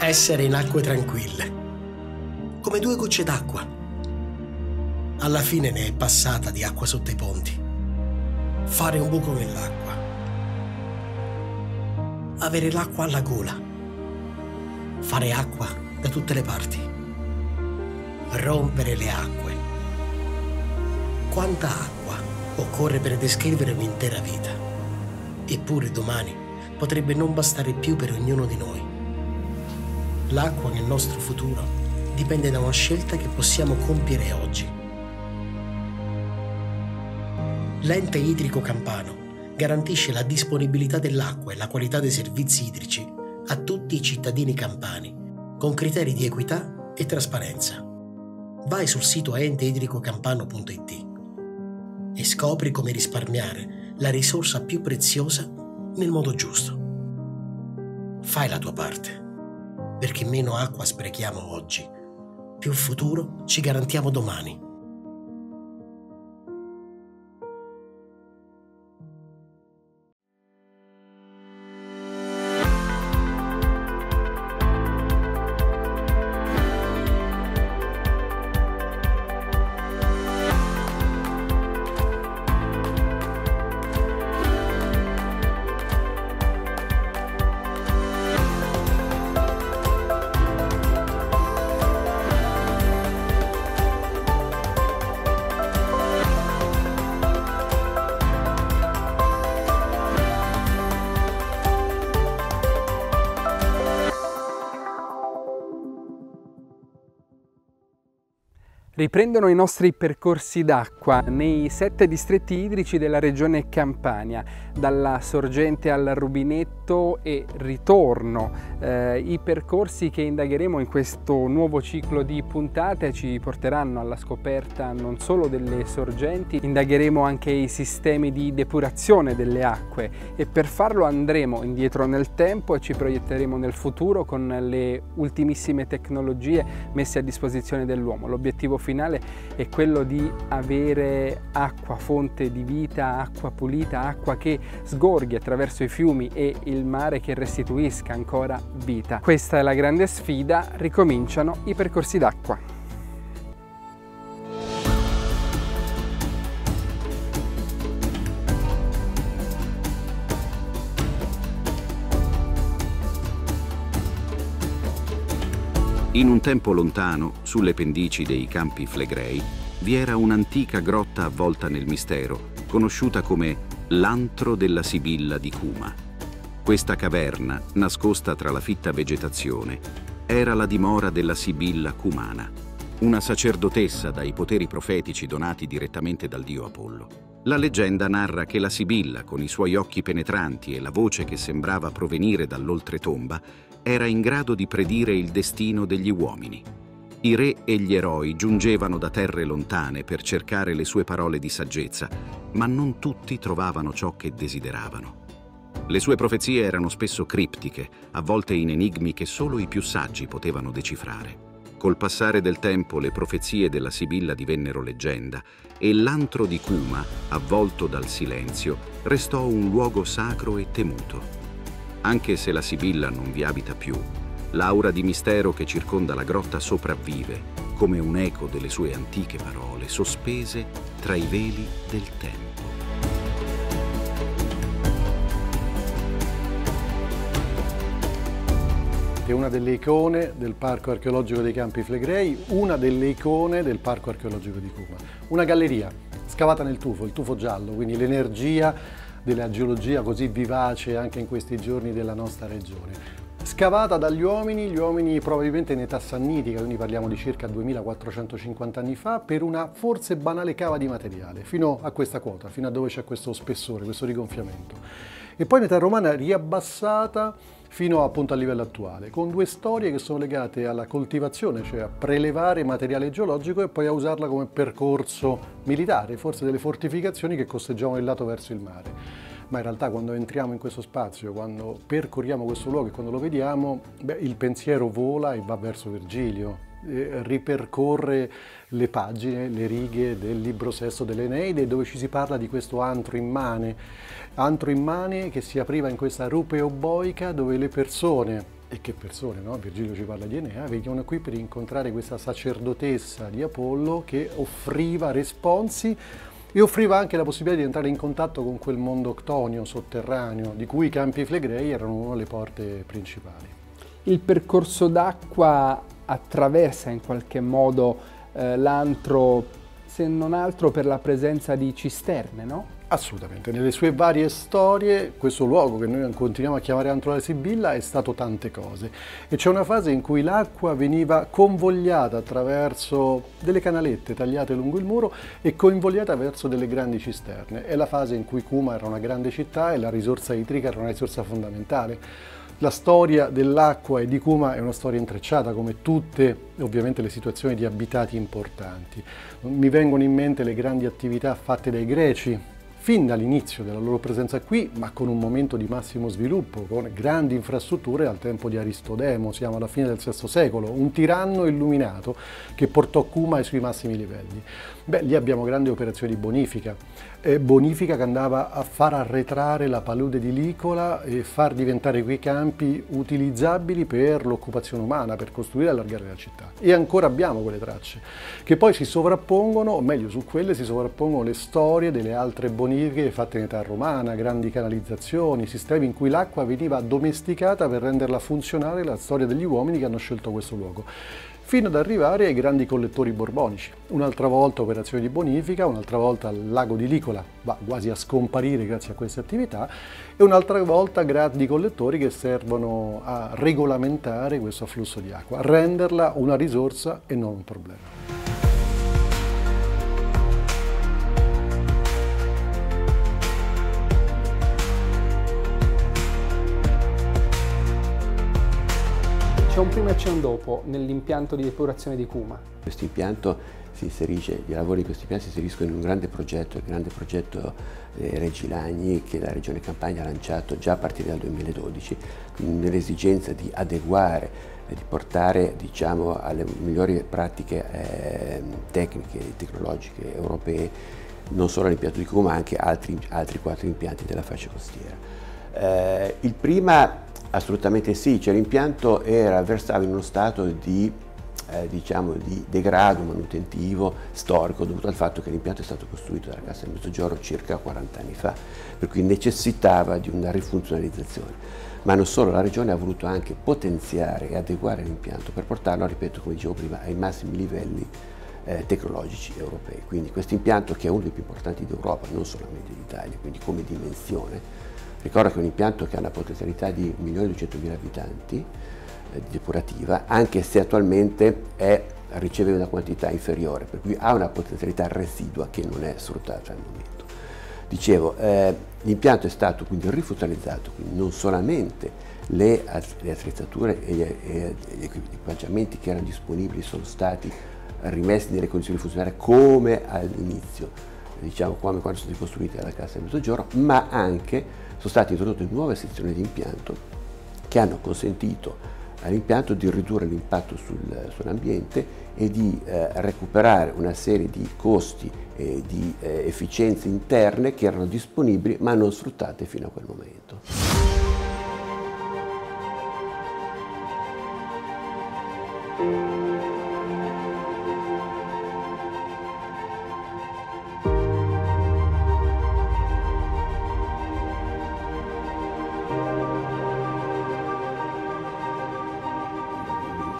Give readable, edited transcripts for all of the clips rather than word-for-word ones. essere in acque tranquille, come due gocce d'acqua. Alla fine ne è passata di acqua sotto i ponti. Fare un buco nell'acqua. Avere l'acqua alla gola. Fare acqua da tutte le parti. Rompere le acque. Quanta acqua occorre per descrivere un'intera vita? Eppure domani potrebbe non bastare più per ognuno di noi. L'acqua nel nostro futuro dipende da una scelta che possiamo compiere oggi. L'Ente Idrico Campano garantisce la disponibilità dell'acqua e la qualità dei servizi idrici a tutti i cittadini campani, con criteri di equità e trasparenza. Vai sul sito enteidricocampano.it e scopri come risparmiare la risorsa più preziosa nel modo giusto. Fai la tua parte, perché meno acqua sprechiamo oggi, più futuro ci garantiamo domani. Riprendono i nostri percorsi d'acqua nei 7 distretti idrici della regione Campania, dalla sorgente al rubinetto e ritorno. I percorsi che indagheremo in questo nuovo ciclo di puntate ci porteranno alla scoperta non solo delle sorgenti, indagheremo anche i sistemi di depurazione delle acque e per farlo andremo indietro nel tempo e ci proietteremo nel futuro con le ultimissime tecnologie messe a disposizione dell'uomo. L'obiettivo finale è quello di avere acqua fonte di vita, acqua pulita, acqua che sgorghi attraverso i fiumi e il mare che restituisca ancora vita. Questa è la grande sfida, ricominciano i percorsi d'acqua. In un tempo lontano, sulle pendici dei Campi Flegrei, vi era un'antica grotta avvolta nel mistero, conosciuta come l'Antro della Sibilla di Cuma. Questa caverna, nascosta tra la fitta vegetazione, era la dimora della Sibilla cumana, una sacerdotessa dai poteri profetici donati direttamente dal dio Apollo. La leggenda narra che la Sibilla, con i suoi occhi penetranti e la voce che sembrava provenire dall'oltretomba, era in grado di predire il destino degli uomini. I re e gli eroi giungevano da terre lontane per cercare le sue parole di saggezza, ma non tutti trovavano ciò che desideravano. Le sue profezie erano spesso criptiche, a volte in enigmi che solo i più saggi potevano decifrare. Col passare del tempo le profezie della Sibilla divennero leggenda e l'antro di Cuma, avvolto dal silenzio, restò un luogo sacro e temuto. Anche se la Sibilla non vi abita più, l'aura di mistero che circonda la grotta sopravvive, come un eco delle sue antiche parole, sospese tra i veli del tempo. È una delle icone del Parco archeologico dei Campi Flegrei, una delle icone del Parco archeologico di Cuma. Una galleria scavata nel tufo, il tufo giallo, quindi l'energia della geologia così vivace anche in questi giorni della nostra regione. Scavata dagli uomini, gli uomini probabilmente in età sannitica, quindi parliamo di circa 2450 anni fa, per una forse banale cava di materiale, fino a questa quota, fino a dove c'è questo spessore, questo rigonfiamento. E poi in età romana riabbassata fino appunto al livello attuale, con due storie che sono legate alla coltivazione, cioè a prelevare materiale geologico e poi a usarla come percorso militare, forse delle fortificazioni che costeggiavano il lato verso il mare. Ma in realtà quando entriamo in questo spazio, quando percorriamo questo luogo e quando lo vediamo, il pensiero vola e va verso Virgilio, ripercorre le pagine, le righe del libro sesto dell'Eneide, dove ci si parla di questo antro immane che si apriva in questa rupe euboica dove le persone e che persone, no? Virgilio ci parla di Enea, venivano qui per incontrare questa sacerdotessa di Apollo che offriva responsi e offriva anche la possibilità di entrare in contatto con quel mondo octonio sotterraneo di cui i Campi Flegrei erano una delle porte principali. Il percorso d'acqua attraversa in qualche modo l'antro, se non altro per la presenza di cisterne, no? Assolutamente, nelle sue varie storie questo luogo che noi continuiamo a chiamare Antro della Sibilla è stato tante cose e c'è una fase in cui l'acqua veniva convogliata attraverso delle canalette tagliate lungo il muro e convogliata verso delle grandi cisterne. È la fase in cui Cuma era una grande città e la risorsa idrica era una risorsa fondamentale. La storia dell'acqua e di Cuma è una storia intrecciata come tutte ovviamente le situazioni di abitati importanti. Mi vengono in mente le grandi attività fatte dai Greci fin dall'inizio della loro presenza qui, ma con un momento di massimo sviluppo, con grandi infrastrutture al tempo di Aristodemo, siamo alla fine del VI secolo, un tiranno illuminato che portò Cuma ai suoi massimi livelli. Beh, lì abbiamo grandi operazioni di bonifica che andava a far arretrare la palude di Licola e far diventare quei campi utilizzabili per l'occupazione umana, per costruire e allargare la città. E ancora abbiamo quelle tracce, che poi si sovrappongono, o meglio su quelle si sovrappongono le storie delle altre bonifiche fatte in età romana, grandi canalizzazioni, sistemi in cui l'acqua veniva domesticata per renderla funzionale la storia degli uomini che hanno scelto questo luogo, fino ad arrivare ai grandi collettori borbonici. Un'altra volta operazioni di bonifica, un'altra volta il lago di Licola va quasi a scomparire grazie a queste attività e un'altra volta grandi collettori che servono a regolamentare questo afflusso di acqua, a renderla una risorsa e non un problema. C'è un prima e c'è un dopo nell'impianto di depurazione di Cuma. Questo impianto si inserisce, i lavori di questo impianto si inseriscono in un grande progetto, il grande progetto Regilagni che la Regione Campania ha lanciato già a partire dal 2012, nell'esigenza di adeguare e di portare, diciamo, alle migliori pratiche tecniche e tecnologiche europee, non solo all'impianto di Cuma ma anche altri 4 impianti della fascia costiera. Il prima assolutamente sì, cioè l'impianto era versato in uno stato di degrado manutentivo storico dovuto al fatto che l'impianto è stato costruito dalla Cassa del Mezzogiorno circa 40 anni fa, per cui necessitava di una rifunzionalizzazione. Ma non solo, la Regione ha voluto anche potenziare e adeguare l'impianto per portarlo, ripeto, come dicevo prima, ai massimi livelli tecnologici europei. Quindi questo impianto, che è uno dei più importanti d'Europa, non solamente d'Italia, quindi come dimensione. Ricordo che è un impianto che ha una potenzialità di 1.200.000 abitanti depurativa, anche se attualmente riceve una quantità inferiore, per cui ha una potenzialità residua che non è sfruttata al momento. Dicevo, l'impianto è stato quindi rifunzionalizzato, quindi non solamente le attrezzature e gli equipaggiamenti che erano disponibili sono stati rimessi nelle condizioni funzionali come all'inizio, diciamo come quando sono stati costruiti dalla Cassa del Mezzogiorno, ma anche sono state introdotte nuove sezioni di impianto che hanno consentito all'impianto di ridurre l'impatto sull'ambiente e di recuperare una serie di costi e di efficienze interne che erano disponibili ma non sfruttate fino a quel momento.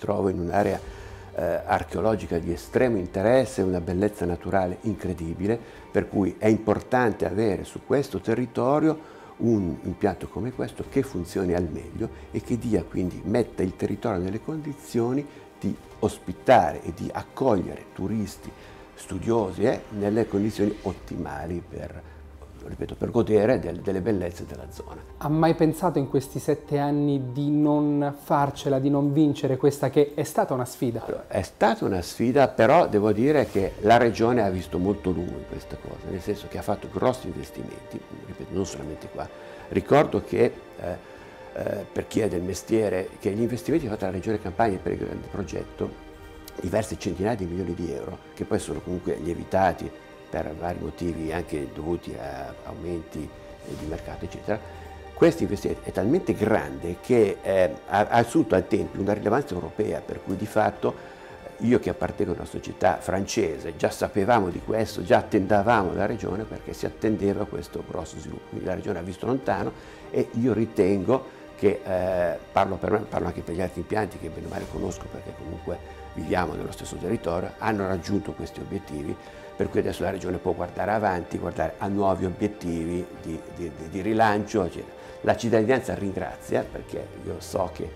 Trovo in un'area archeologica di estremo interesse, una bellezza naturale incredibile, per cui è importante avere su questo territorio un impianto come questo che funzioni al meglio e che dia, quindi metta il territorio nelle condizioni di ospitare e di accogliere turisti, studiosi nelle condizioni ottimali per, ripeto, per godere delle bellezze della zona. Ha mai pensato in questi 7 anni di non farcela, di non vincere questa che è stata una sfida? Allora, è stata una sfida, però devo dire che la Regione ha visto molto lungo in questa cosa, nel senso che ha fatto grossi investimenti, ripeto, non solamente qua. Ricordo che, per chi è del mestiere, che gli investimenti fatti dalla Regione Campania per il grande progetto, diverse centinaia di milioni di euro, che poi sono comunque lievitati per vari motivi anche dovuti a aumenti di mercato eccetera, Questo investimento è talmente grande che ha assunto al tempo una rilevanza europea, per cui di fatto io, che appartengo a una società francese, già sapevamo di questo, già attendavamo la regione, perché si attendeva questo grosso sviluppo. Quindi la regione ha visto lontano, e io ritengo che, parlo anche per gli altri impianti che bene o male conosco, perché comunque viviamo nello stesso territorio, hanno raggiunto questi obiettivi, per cui adesso la regione può guardare avanti, guardare a nuovi obiettivi di rilancio, eccetera. La cittadinanza ringrazia, perché io so che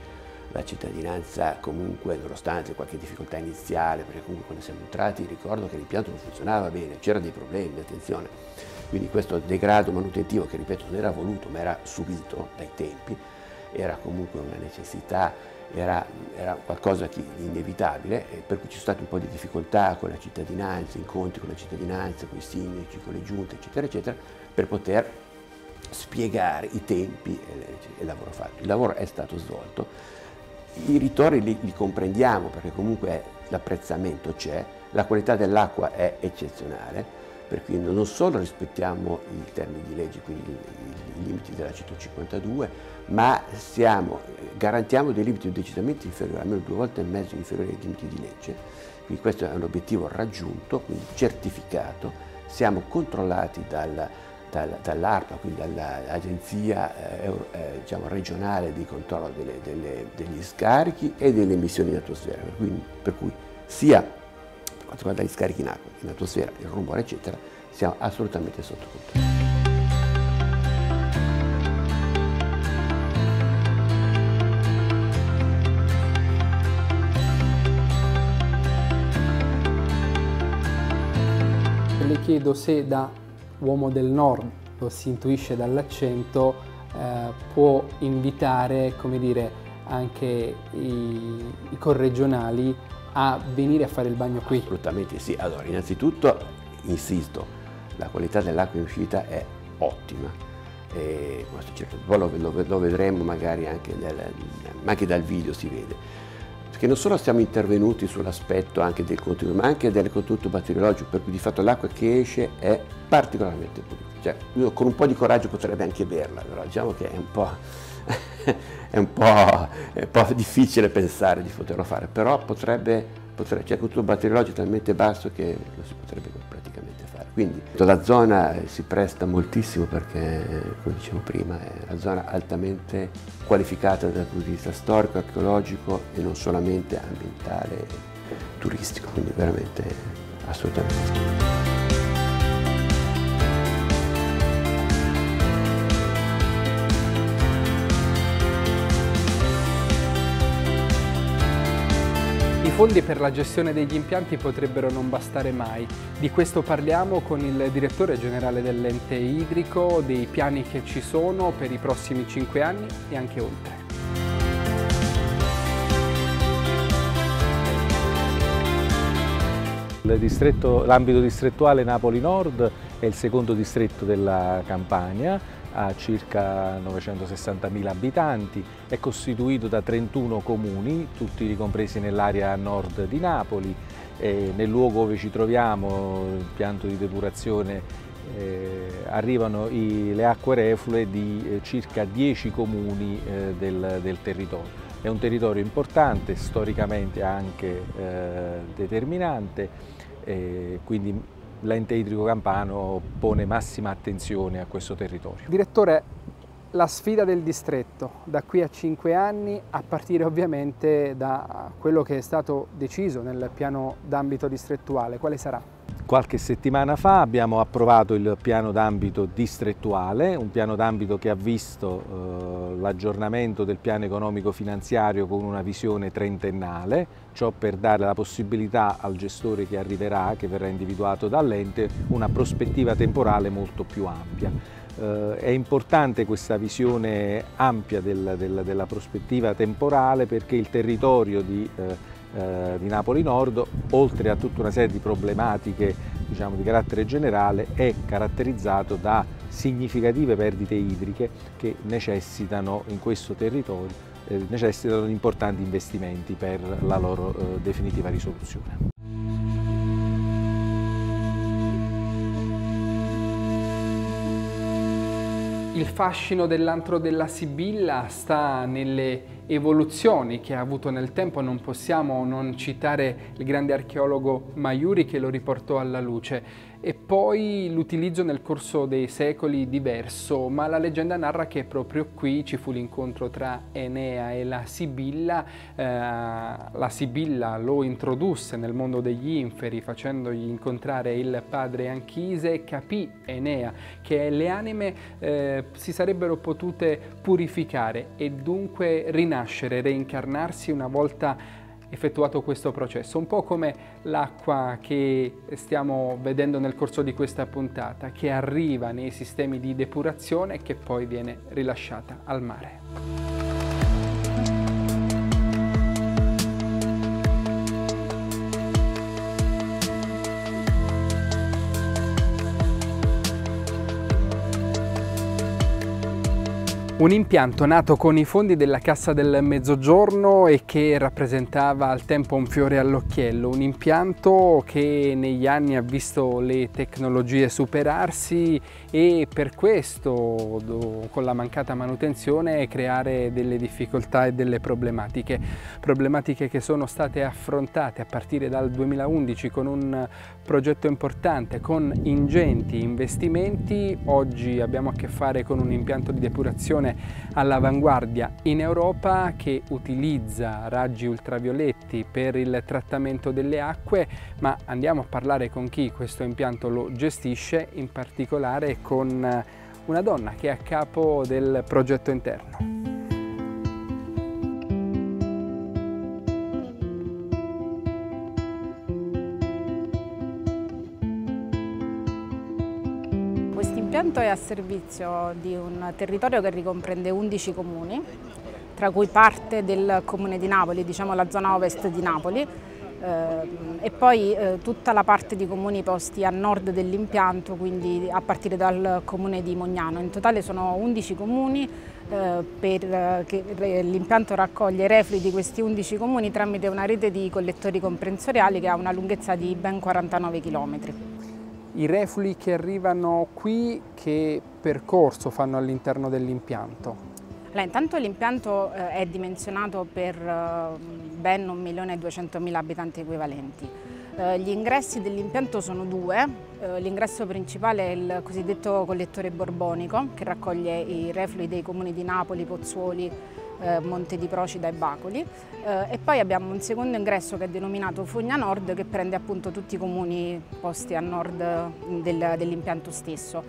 la cittadinanza, comunque, nonostante qualche difficoltà iniziale, perché comunque quando siamo entrati ricordo che l'impianto non funzionava bene, c'erano dei problemi, attenzione, quindi questo degrado manutentivo, che ripeto non era voluto ma era subito dai tempi, era comunque una necessità, era qualcosa di inevitabile, per cui ci sono state un po' di difficoltà con la cittadinanza, incontri con la cittadinanza, con i sindaci, con le giunte, eccetera, eccetera, per poter spiegare i tempi e il lavoro fatto. Il lavoro è stato svolto. I ritorni li comprendiamo, perché comunque l'apprezzamento c'è, la qualità dell'acqua è eccezionale, per cui non solo rispettiamo i termini di legge, quindi i limiti della 152, ma garantiamo dei limiti decisamente inferiori, almeno 2,5 volte inferiori ai limiti di legge. Quindi questo è un obiettivo raggiunto, quindi certificato, siamo controllati dall'ARPA, quindi dall'Agenzia diciamo, regionale di controllo degli scarichi e delle emissioni in atmosfera, per cui sia per quanto riguarda gli scarichi in acqua, in atmosfera, il rumore eccetera, siamo assolutamente sotto controllo. Le chiedo se da uomo del nord, lo si intuisce dall'accento, può invitare, come dire, anche i corregionali a venire a fare il bagno qui. Assolutamente sì. Allora, innanzitutto, insisto, la qualità dell'acqua in uscita è ottima. E questo certo, poi lo vedremo magari anche dal video, si vede. Perché non solo siamo intervenuti sull'aspetto anche del contenuto, ma anche del contenuto batteriologico, per cui di fatto l'acqua che esce è particolarmente pulita. Cioè, uno con un po' di coraggio potrebbe anche berla, però diciamo che è un po' difficile pensare di poterlo fare, però potrebbe cioè il contenuto batteriologico è talmente basso che lo si potrebbe praticamente fare. Quindi la zona si presta moltissimo, perché, come dicevo prima, è una zona altamente qualificata dal punto di vista storico, archeologico e non solamente ambientale e turistico, quindi veramente assolutamente. I fondi per la gestione degli impianti potrebbero non bastare mai. Di questo parliamo con il direttore generale dell'Ente Idrico, dei piani che ci sono per i prossimi 5 anni e anche oltre. L'ambito distrettuale Napoli Nord è il secondo distretto della Campania, ha circa 960.000 abitanti, è costituito da 31 comuni, tutti ricompresi nell'area nord di Napoli. Nel luogo dove ci troviamo, l'impianto di depurazione, arrivano le acque reflue di circa 10 comuni del territorio. È un territorio importante, storicamente anche determinante, quindi l'Ente Idrico Campano pone massima attenzione a questo territorio. Direttore, la sfida del distretto da qui a 5 anni, a partire ovviamente da quello che è stato deciso nel piano d'ambito distrettuale, quale sarà? Qualche settimana fa abbiamo approvato il piano d'ambito distrettuale, un piano d'ambito che ha visto l'aggiornamento del piano economico-finanziario con una visione trentennale, ciò per dare la possibilità al gestore che arriverà, che verrà individuato dall'ente, una prospettiva temporale molto più ampia. È importante questa visione ampia della prospettiva temporale, perché il territorio di Napoli Nord, oltre a tutta una serie di problematiche, diciamo, di carattere generale, è caratterizzato da significative perdite idriche che necessitano in questo territorio necessitano di importanti investimenti per la loro definitiva risoluzione. Il fascino dell'antro della Sibilla sta nelle evoluzioni che ha avuto nel tempo. Non possiamo non citare il grande archeologo Maiuri che lo riportò alla luce, e poi l'utilizzo nel corso dei secoli diverso, ma la leggenda narra che proprio qui ci fu l'incontro tra Enea e la Sibilla. La Sibilla lo introdusse nel mondo degli inferi facendogli incontrare il padre Anchise, e capì Enea che le anime si sarebbero potute purificare e dunque rinascere, reincarnarsi una volta effettuato questo processo, un po' come l'acqua che stiamo vedendo nel corso di questa puntata, che arriva nei sistemi di depurazione e che poi viene rilasciata al mare. Un impianto nato con i fondi della Cassa del Mezzogiorno e che rappresentava al tempo un fiore all'occhiello, un impianto che negli anni ha visto le tecnologie superarsi e per questo, con la mancata manutenzione, creare delle difficoltà e delle problematiche. Problematiche che sono state affrontate a partire dal 2011 con un progetto importante, con ingenti investimenti. Oggi abbiamo a che fare con un impianto di depurazione all'avanguardia in Europa, che utilizza raggi ultravioletti per il trattamento delle acque, ma andiamo a parlare con chi questo impianto lo gestisce, in particolare con una donna che è a capo del progetto interno. L'impianto è a servizio di un territorio che ricomprende 11 comuni, tra cui parte del comune di Napoli, diciamo la zona ovest di Napoli, e poi tutta la parte di comuni posti a nord dell'impianto, quindi a partire dal comune di Mognano. In totale sono 11 comuni, l'impianto raccoglie i reflui di questi 11 comuni tramite una rete di collettori comprensoriali che ha una lunghezza di ben 49 km. I reflui che arrivano qui, che percorso fanno all'interno dell'impianto? Allora, intanto l'impianto è dimensionato per ben 1.200.000 abitanti equivalenti. Gli ingressi dell'impianto sono due. L'ingresso principale è il cosiddetto collettore borbonico, che raccoglie i reflui dei comuni di Napoli, Pozzuoli, Monte di Procida e Bacoli, e poi abbiamo un secondo ingresso che è denominato Fogna Nord, che prende appunto tutti i comuni posti a nord dell'impianto stesso.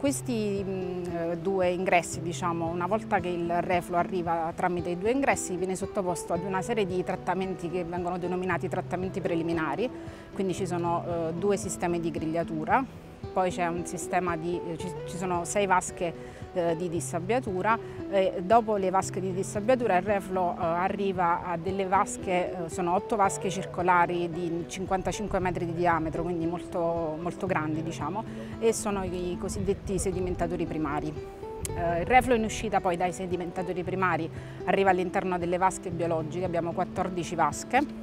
Questi due ingressi, diciamo, una volta che il refluo arriva tramite i due ingressi, viene sottoposto ad una serie di trattamenti che vengono denominati trattamenti preliminari, quindi ci sono due sistemi di grigliatura, poi c'è un sistema di ci sono 6 vasche di dissabbiatura. Dopo le vasche di dissabbiatura il refluo arriva a delle vasche, sono 8 vasche circolari di 55 metri di diametro, quindi molto, molto grandi, diciamo, e sono i cosiddetti sedimentatori primari. Il refluo in uscita poi dai sedimentatori primari arriva all'interno delle vasche biologiche, abbiamo 14 vasche.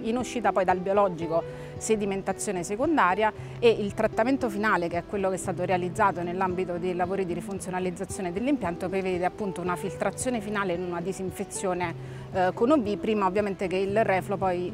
In uscita poi dal biologico sedimentazione secondaria, e il trattamento finale, che è quello che è stato realizzato nell'ambito dei lavori di rifunzionalizzazione dell'impianto, prevede appunto una filtrazione finale in una disinfezione con OB, prima ovviamente che il refluo poi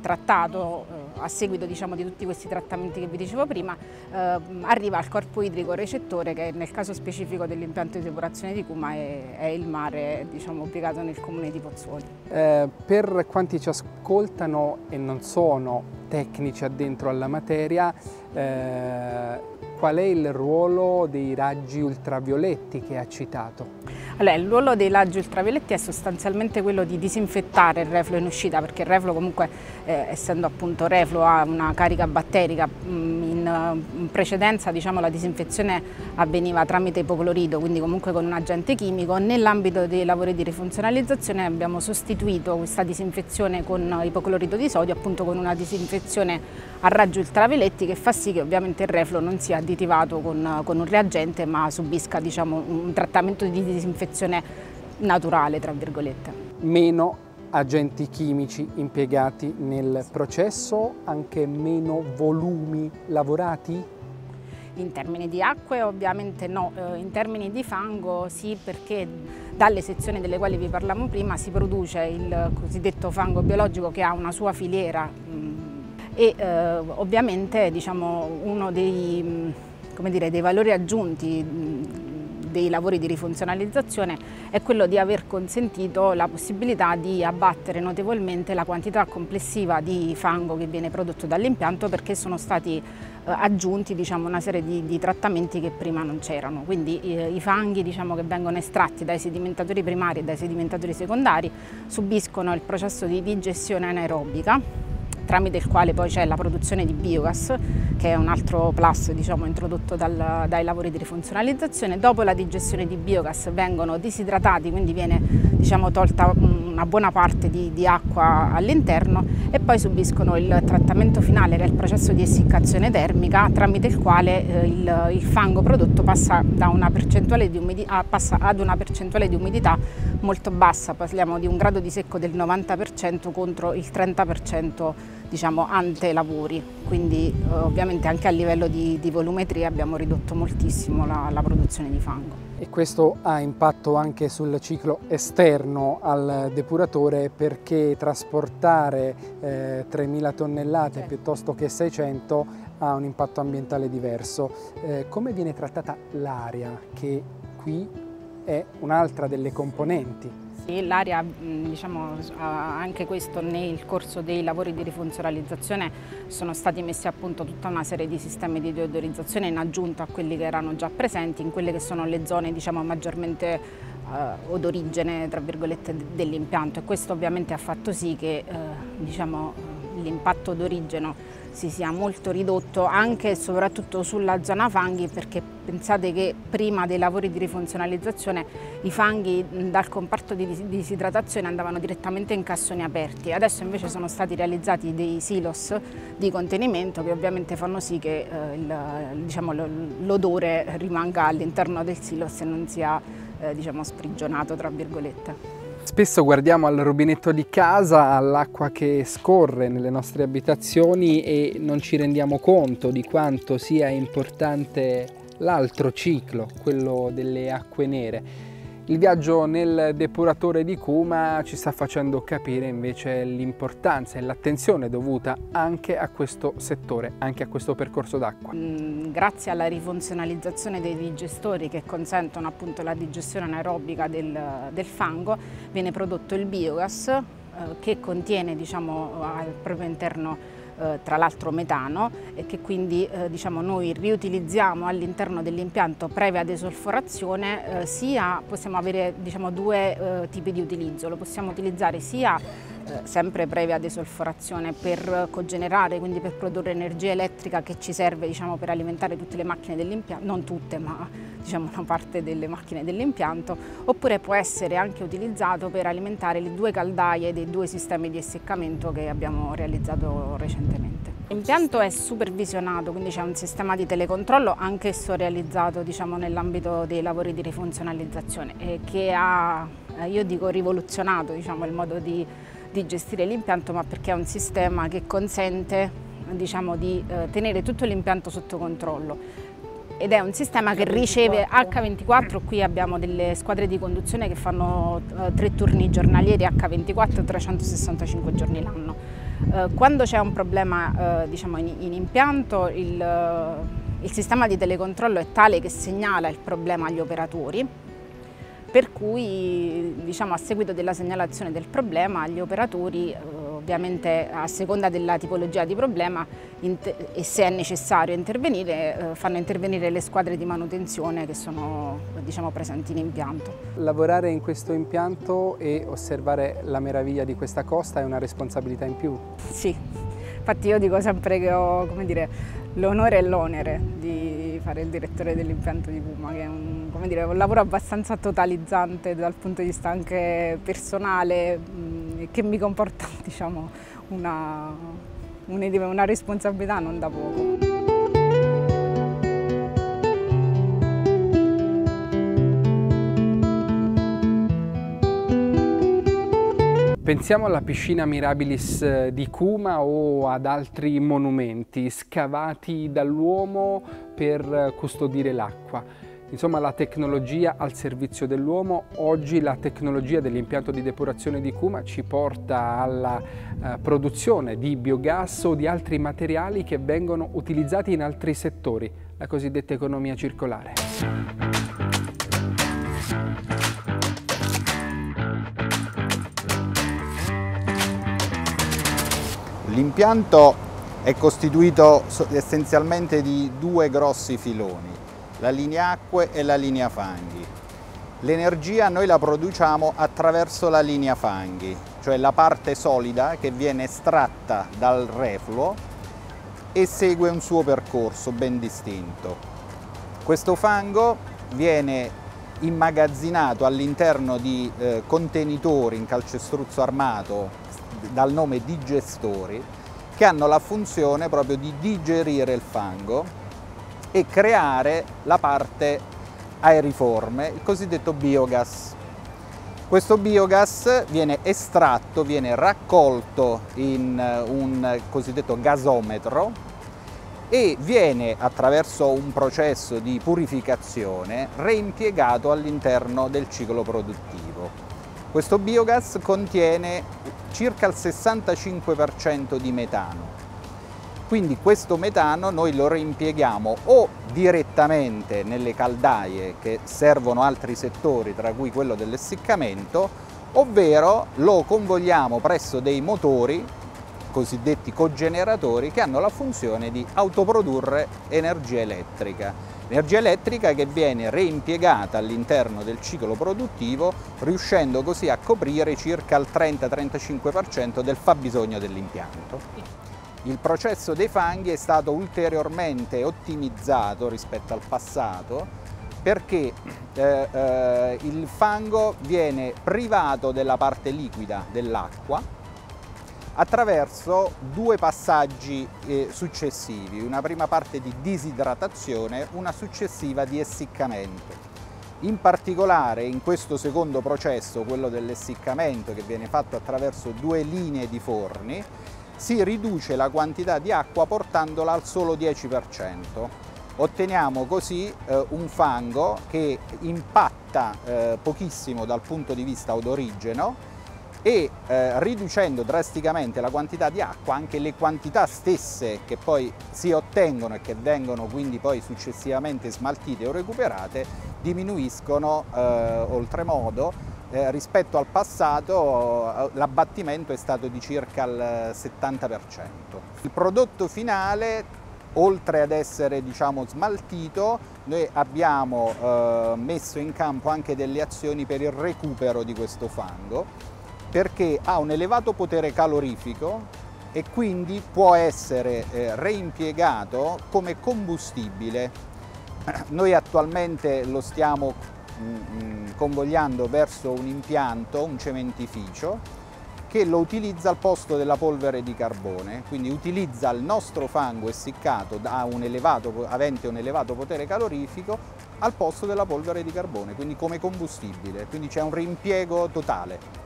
trattato a seguito, diciamo, di tutti questi trattamenti che vi dicevo prima, arriva al corpo idrico recettore, che nel caso specifico dell'impianto di depurazione di Cuma è il mare, diciamo, ubicato nel comune di Pozzuoli. Per quanti ci ascoltano e non sono tecnici addentro alla materia, qual è il ruolo dei raggi ultravioletti che ha citato? Allora, il ruolo dei raggi ultravioletti è sostanzialmente quello di disinfettare il refluo in uscita, perché il refluo comunque, essendo appunto refluo, ha una carica batterica. In precedenza, diciamo, la disinfezione avveniva tramite ipoclorito, quindi comunque con un agente chimico. Nell'ambito dei lavori di rifunzionalizzazione abbiamo sostituito questa disinfezione con ipoclorito di sodio, appunto con una disinfezione a raggi ultravioletti, che fa sì che ovviamente il refluo non sia additivato con un reagente, ma subisca, diciamo, un trattamento di disinfezione naturale, tra virgolette. Meno agenti chimici impiegati nel processo, anche meno volumi lavorati? In termini di acque ovviamente no, in termini di fango sì, perché dalle sezioni delle quali vi parlavamo prima si produce il cosiddetto fango biologico che ha una sua filiera e ovviamente diciamo, uno dei valori aggiunti dei lavori di rifunzionalizzazione è quello di aver consentito la possibilità di abbattere notevolmente la quantità complessiva di fango che viene prodotto dall'impianto, perché sono stati aggiunti diciamo, una serie di trattamenti che prima non c'erano. Quindi i fanghi diciamo, che vengono estratti dai sedimentatori primari e dai sedimentatori secondari subiscono il processo di digestione anaerobica, tramite il quale poi c'è la produzione di biogas, che è un altro plus diciamo, introdotto dai lavori di rifunzionalizzazione. Dopo la digestione di biogas vengono disidratati, quindi viene diciamo, tolta una buona parte di acqua all'interno, e poi subiscono il trattamento finale, che è il processo di essiccazione termica, tramite il quale il fango prodotto passa, passa ad una percentuale di umidità molto bassa, parliamo di un grado di secco del 90% contro il 30% diciamo ante lavori, quindi ovviamente anche a livello di volumetria abbiamo ridotto moltissimo la produzione di fango. E questo ha impatto anche sul ciclo esterno al depuratore, perché trasportare 3.000 tonnellate piuttosto che 600 ha un impatto ambientale diverso. Come viene trattata l'aria, che qui è un'altra delle componenti? L'aria, diciamo, anche questo nel corso dei lavori di rifunzionalizzazione sono stati messi a punto tutta una serie di sistemi di deodorizzazione in aggiunta a quelli che erano già presenti in quelle che sono le zone diciamo, maggiormente odorigene tra virgolette dell'impianto, e questo ovviamente ha fatto sì che diciamo, l'impatto odorigeno si sia molto ridotto anche e soprattutto sulla zona fanghi, perché pensate che prima dei lavori di rifunzionalizzazione i fanghi dal comparto di disidratazione andavano direttamente in cassoni aperti, adesso invece sono stati realizzati dei silos di contenimento che ovviamente fanno sì che diciamo, l'odore rimanga all'interno del silos e non sia diciamo, sprigionato tra virgolette. Spesso guardiamo al rubinetto di casa, all'acqua che scorre nelle nostre abitazioni, e non ci rendiamo conto di quanto sia importante l'altro ciclo, quello delle acque nere. Il viaggio nel depuratore di Cuma ci sta facendo capire invece l'importanza e l'attenzione dovuta anche a questo settore, anche a questo percorso d'acqua. Grazie alla rifunzionalizzazione dei digestori che consentono appunto la digestione anaerobica del fango, viene prodotto il biogas che contiene diciamo, al proprio interno tra l'altro metano, e che quindi diciamo, noi riutilizziamo all'interno dell'impianto previa desolforazione. Sia possiamo avere diciamo, due tipi di utilizzo: lo possiamo utilizzare sia sempre previa desolforazione per cogenerare, quindi per produrre energia elettrica che ci serve diciamo, per alimentare tutte le macchine dell'impianto, non tutte ma diciamo, una parte delle macchine dell'impianto, oppure può essere anche utilizzato per alimentare le due caldaie dei due sistemi di essiccamento che abbiamo realizzato recentemente. L'impianto è supervisionato, quindi c'è un sistema di telecontrollo anch'esso realizzato diciamo, nell'ambito dei lavori di rifunzionalizzazione, che ha, io dico, rivoluzionato diciamo, il modo di gestire l'impianto, ma perché è un sistema che consente diciamo, di tenere tutto l'impianto sotto controllo, ed è un sistema che riceve H24, qui abbiamo delle squadre di conduzione che fanno 3 turni giornalieri H24, 365 giorni l'anno. Quando c'è un problema diciamo, in impianto, il sistema di telecontrollo è tale che segnala il problema agli operatori, per cui diciamo, a seguito della segnalazione del problema gli operatori ovviamente a seconda della tipologia di problema e se è necessario intervenire fanno intervenire le squadre di manutenzione che sono diciamo, presenti in impianto. Lavorare in questo impianto e osservare la meraviglia di questa costa è una responsabilità in più? Sì, infatti io dico sempre che ho l'onore e l'onere di fare il direttore dell'impianto di Cuma, che è un lavoro abbastanza totalizzante dal punto di vista anche personale, che mi comporta diciamo, una responsabilità non da poco. Pensiamo alla piscina Mirabilis di Cuma o ad altri monumenti scavati dall'uomo per custodire l'acqua. Insomma, la tecnologia al servizio dell'uomo. Oggi la tecnologia dell'impianto di depurazione di Cuma ci porta alla produzione di biogas o di altri materiali che vengono utilizzati in altri settori, la cosiddetta economia circolare. L'impianto è costituito essenzialmente di due grossi filoni, la linea acque e la linea fanghi. L'energia noi la produciamo attraverso la linea fanghi, cioè la parte solida che viene estratta dal refluo e segue un suo percorso ben distinto. Questo fango viene immagazzinato all'interno di contenitori in calcestruzzo armato dal nome digestori, che hanno la funzione proprio di digerire il fango e creare la parte aeriforme, il cosiddetto biogas. Questo biogas viene estratto, viene raccolto in un cosiddetto gasometro e viene, attraverso un processo di purificazione, reimpiegato all'interno del ciclo produttivo. Questo biogas contiene circa il 65% di metano, quindi questo metano noi lo reimpieghiamo o direttamente nelle caldaie che servono altri settori, tra cui quello dell'essiccamento, ovvero lo convogliamo presso dei motori, cosiddetti cogeneratori, che hanno la funzione di autoprodurre energia elettrica che viene reimpiegata all'interno del ciclo produttivo, riuscendo così a coprire circa il 30-35% del fabbisogno dell'impianto. Il processo dei fanghi è stato ulteriormente ottimizzato rispetto al passato, perché il fango viene privato della parte liquida dell'acqua attraverso due passaggi successivi, una prima parte di disidratazione, una successiva di essiccamento. In particolare in questo secondo processo, quello dell'essiccamento che viene fatto attraverso due linee di forni, si riduce la quantità di acqua portandola al solo 10%. Otteniamo così un fango che impatta pochissimo dal punto di vista odorigeno e riducendo drasticamente la quantità di acqua, anche le quantità stesse che poi si ottengono e che vengono quindi poi successivamente smaltite o recuperate, diminuiscono oltremodo. Rispetto al passato l'abbattimento è stato di circa il 70%. Il prodotto finale, oltre ad essere smaltito, noi abbiamo messo in campo anche delle azioni per il recupero di questo fango, perché ha un elevato potere calorifico e quindi può essere reimpiegato come combustibile. Noi attualmente lo stiamo convogliando verso un impianto, un cementificio, che lo utilizza al posto della polvere di carbone, quindi utilizza il nostro fango essiccato avente un elevato potere calorifico al posto della polvere di carbone, quindi come combustibile, quindi c'è un reimpiego totale.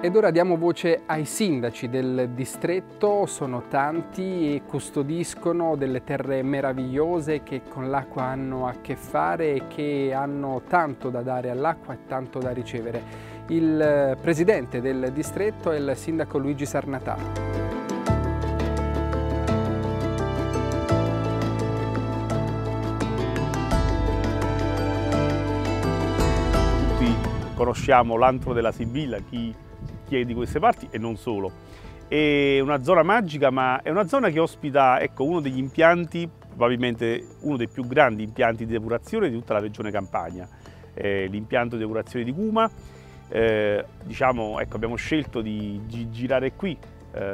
Ed ora diamo voce ai sindaci del distretto, sono tanti e custodiscono delle terre meravigliose che con l'acqua hanno a che fare e che hanno tanto da dare all'acqua e tanto da ricevere. Il presidente del distretto è il sindaco Luigi Sarnatà. Tutti conosciamo l'antro della Sibilla, chi è di queste parti e non solo. È una zona magica, ma è una zona che ospita, ecco, uno degli impianti, probabilmente uno dei più grandi impianti di depurazione di tutta la regione Campania, l'impianto di depurazione di Cuma. Abbiamo scelto di girare qui,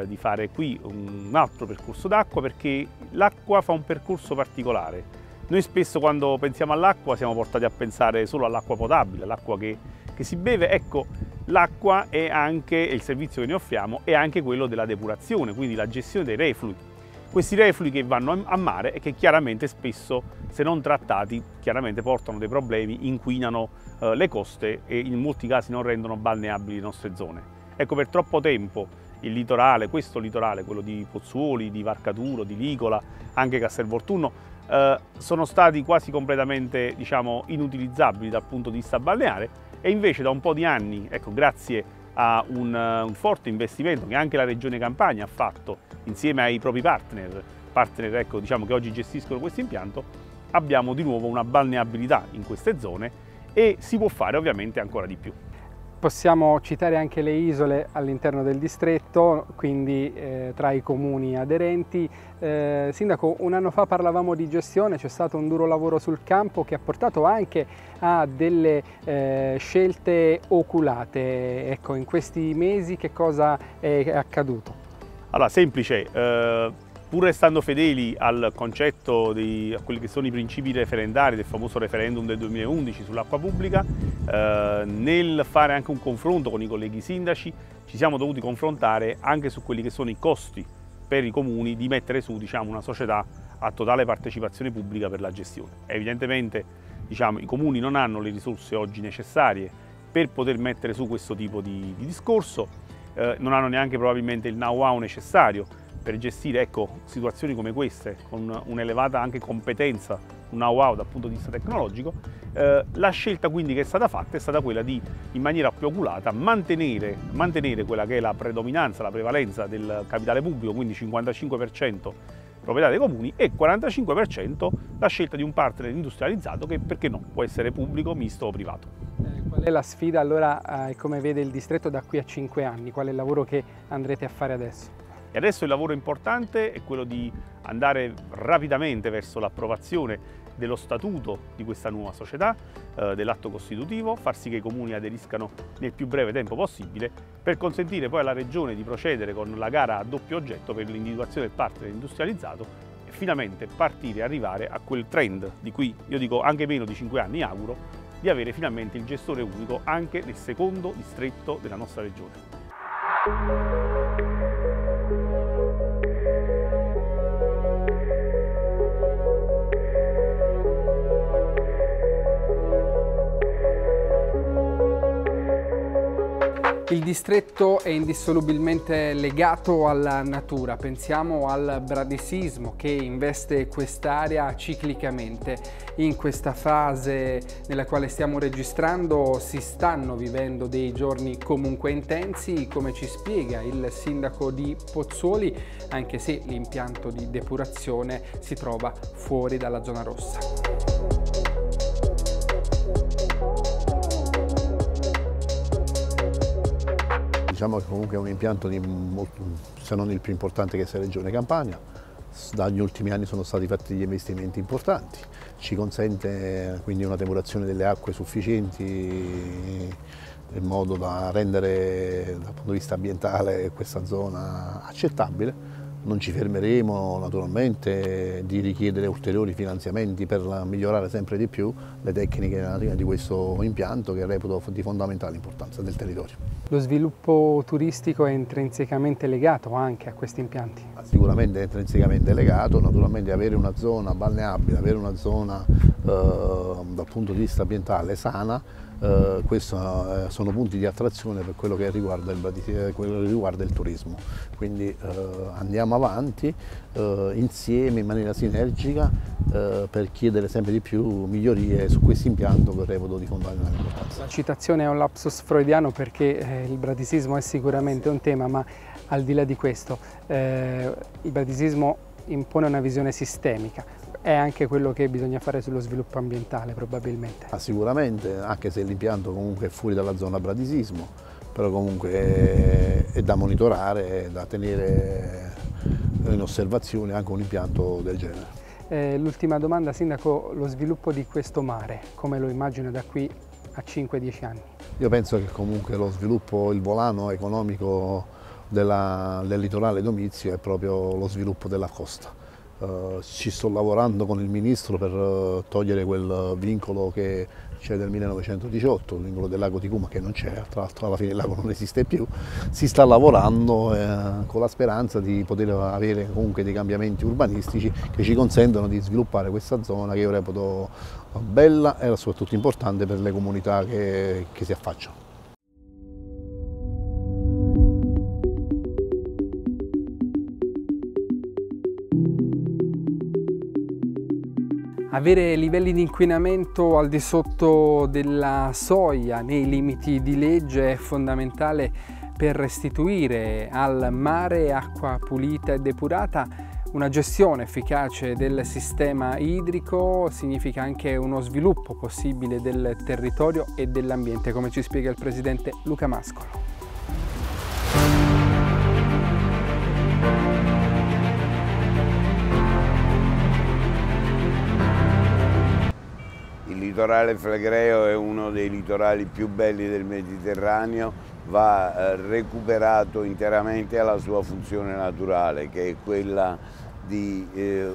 di fare qui un altro percorso d'acqua, perché l'acqua fa un percorso particolare. Noi spesso quando pensiamo all'acqua siamo portati a pensare solo all'acqua potabile, all'acqua che si beve. Ecco, l'acqua è anche, il servizio che ne offriamo, è anche quello della depurazione, quindi la gestione dei reflui. questi reflui che vanno a mare e che chiaramente spesso, se non trattati, chiaramente portano dei problemi, inquinano le coste e in molti casi non rendono balneabili le nostre zone. Ecco, per troppo tempo il litorale, questo litorale, quello di Pozzuoli, di Varcaturo, di Licola, anche Castelvolturno, sono stati quasi completamente, diciamo, inutilizzabili dal punto di vista balneare, e invece da un po' di anni, ecco, grazie a un forte investimento che anche la Regione Campania ha fatto insieme ai propri partner, ecco, diciamo, che oggi gestiscono questo impianto, abbiamo di nuovo una balneabilità in queste zone e si può fare ovviamente ancora di più. Possiamo citare anche le isole all'interno del distretto, quindi tra i comuni aderenti. Sindaco, un anno fa parlavamo di gestione, c'è stato un duro lavoro sul campo che ha portato anche a delle scelte oculate. Ecco, in questi mesi che cosa è accaduto? Allora, semplice, pur restando fedeli al concetto, a quelli che sono i principi referendari del famoso referendum del 2011 sull'acqua pubblica, nel fare anche un confronto con i colleghi sindaci ci siamo dovuti confrontare anche su quelli che sono i costi per i comuni di mettere su, diciamo, una società a totale partecipazione pubblica per la gestione. Evidentemente, diciamo, i comuni non hanno le risorse oggi necessarie per poter mettere su questo tipo di discorso, non hanno neanche probabilmente il know-how necessario per gestire, ecco, situazioni come queste, con un'elevata anche competenza, un know-how dal punto di vista tecnologico. La scelta quindi che è stata fatta è stata quella di, in maniera più oculata, mantenere quella che è la predominanza, la prevalenza del capitale pubblico, quindi 55% proprietà dei comuni e 45% la scelta di un partner industrializzato che, perché no, può essere pubblico, misto o privato. Qual è la sfida allora e come vede il distretto da qui a 5 anni? Qual è il lavoro che andrete a fare adesso? E adesso il lavoro importante è quello di andare rapidamente verso l'approvazione dello statuto di questa nuova società, dell'atto costitutivo, far sì che i comuni aderiscano nel più breve tempo possibile per consentire poi alla Regione di procedere con la gara a doppio oggetto per l'individuazione del partner industrializzato e finalmente partire e arrivare a quel trend di cui io dico anche meno di 5 anni auguro, di avere finalmente il gestore unico anche nel secondo distretto della nostra Regione. Il distretto è indissolubilmente legato alla natura, pensiamo al bradisismo che investe quest'area ciclicamente. In questa fase nella quale stiamo registrando si stanno vivendo dei giorni comunque intensi, come ci spiega il sindaco di Pozzuoli, anche se l'impianto di depurazione si trova fuori dalla zona rossa. Diciamo che comunque è un impianto, se non il più importante, che sia la Regione Campania. Dagli ultimi anni sono stati fatti degli investimenti importanti, ci consente quindi una depurazione delle acque sufficienti in modo da rendere dal punto di vista ambientale questa zona accettabile. Non ci fermeremo naturalmente di richiedere ulteriori finanziamenti per migliorare sempre di più le tecniche di questo impianto, che reputo di fondamentale importanza del territorio. Lo sviluppo turistico è intrinsecamente legato anche a questi impianti? Sicuramente è intrinsecamente legato, naturalmente avere una zona balneabile, avere una zona dal punto di vista ambientale sana, questi sono punti di attrazione per quello che riguarda il turismo, quindi andiamo avanti insieme in maniera sinergica per chiedere sempre di più migliorie su questo impianto che reputo di fondamentale importanza. La citazione è un lapsus freudiano perché il bradisismo è sicuramente un tema, ma al di là di questo il bradisismo impone una visione sistemica. È anche quello che bisogna fare sullo sviluppo ambientale probabilmente. Sicuramente, anche se l'impianto comunque è fuori dalla zona bradisismo, però comunque è da monitorare, è da tenere in osservazione anche un impianto del genere. L'ultima domanda, sindaco, lo sviluppo di questo mare, come lo immagino da qui a 5-10 anni? Io penso che comunque lo sviluppo, il volano economico del litorale Domizio è proprio lo sviluppo della costa. Ci sto lavorando con il ministro per togliere quel vincolo che c'è del 1918, il vincolo del lago di Cuma, che non c'è, tra l'altro alla fine il lago non esiste più. Si sta lavorando con la speranza di poter avere comunque dei cambiamenti urbanistici che ci consentano di sviluppare questa zona che io reputo bella e soprattutto importante per le comunità che si affacciano. Avere livelli di inquinamento al di sotto della soglia nei limiti di legge è fondamentale per restituire al mare acqua pulita e depurata. Una gestione efficace del sistema idrico significa anche uno sviluppo possibile del territorio e dell'ambiente, come ci spiega il presidente Luca Mascolo. Il litorale Flegreo è uno dei litorali più belli del Mediterraneo, va recuperato interamente alla sua funzione naturale, che è quella di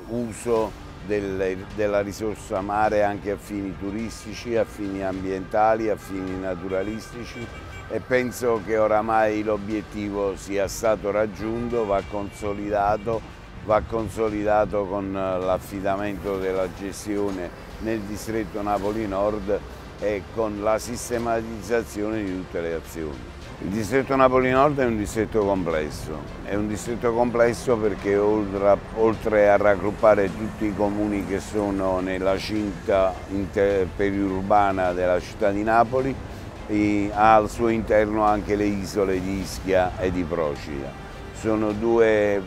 uso della risorsa mare anche a fini turistici, a fini ambientali, a fini naturalistici, e penso che oramai l'obiettivo sia stato raggiunto, va consolidato con l'affidamento della gestione nel distretto Napoli Nord e con la sistematizzazione di tutte le azioni. Il distretto Napoli Nord è un distretto complesso perché oltre a raggruppare tutti i comuni che sono nella cinta periurbana della città di Napoli, ha al suo interno anche le isole di Ischia e di Procida. Sono due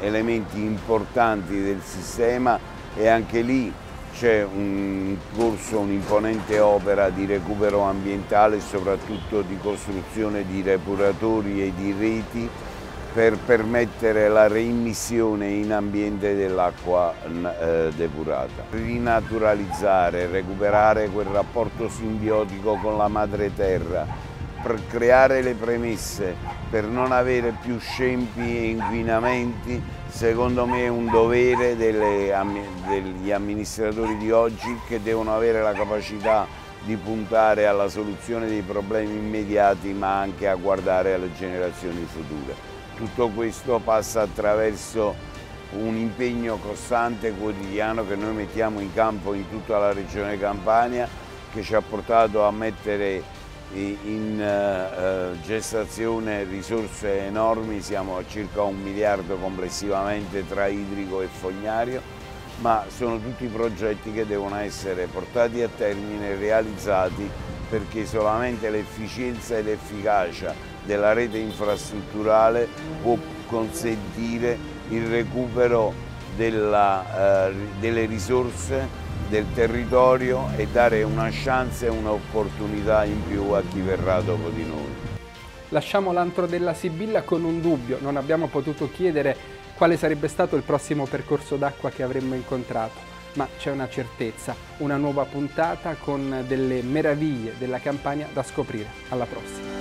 elementi importanti del sistema e anche lì c'è in corso un'imponente opera di recupero ambientale e soprattutto di costruzione di depuratori e di reti per permettere la reimmissione in ambiente dell'acqua depurata. Rinaturalizzare, recuperare quel rapporto simbiotico con la madre terra, per creare le premesse per non avere più scempi e inquinamenti, secondo me è un dovere degli amministratori di oggi, che devono avere la capacità di puntare alla soluzione dei problemi immediati ma anche a guardare alle generazioni future. Tutto questo passa attraverso un impegno costante e quotidiano che noi mettiamo in campo in tutta la regione Campania, che ci ha portato a mettere in gestazione risorse enormi, siamo a circa 1 miliardo complessivamente tra idrico e fognario, ma sono tutti progetti che devono essere portati a termine, realizzati, perché solamente l'efficienza e l'efficacia della rete infrastrutturale può consentire il recupero delle risorse del territorio e dare una chance e un'opportunità in più a chi verrà dopo di noi. Lasciamo l'antro della Sibilla con un dubbio: non abbiamo potuto chiedere quale sarebbe stato il prossimo percorso d'acqua che avremmo incontrato, ma c'è una certezza, una nuova puntata con delle meraviglie della Campania da scoprire. Alla prossima!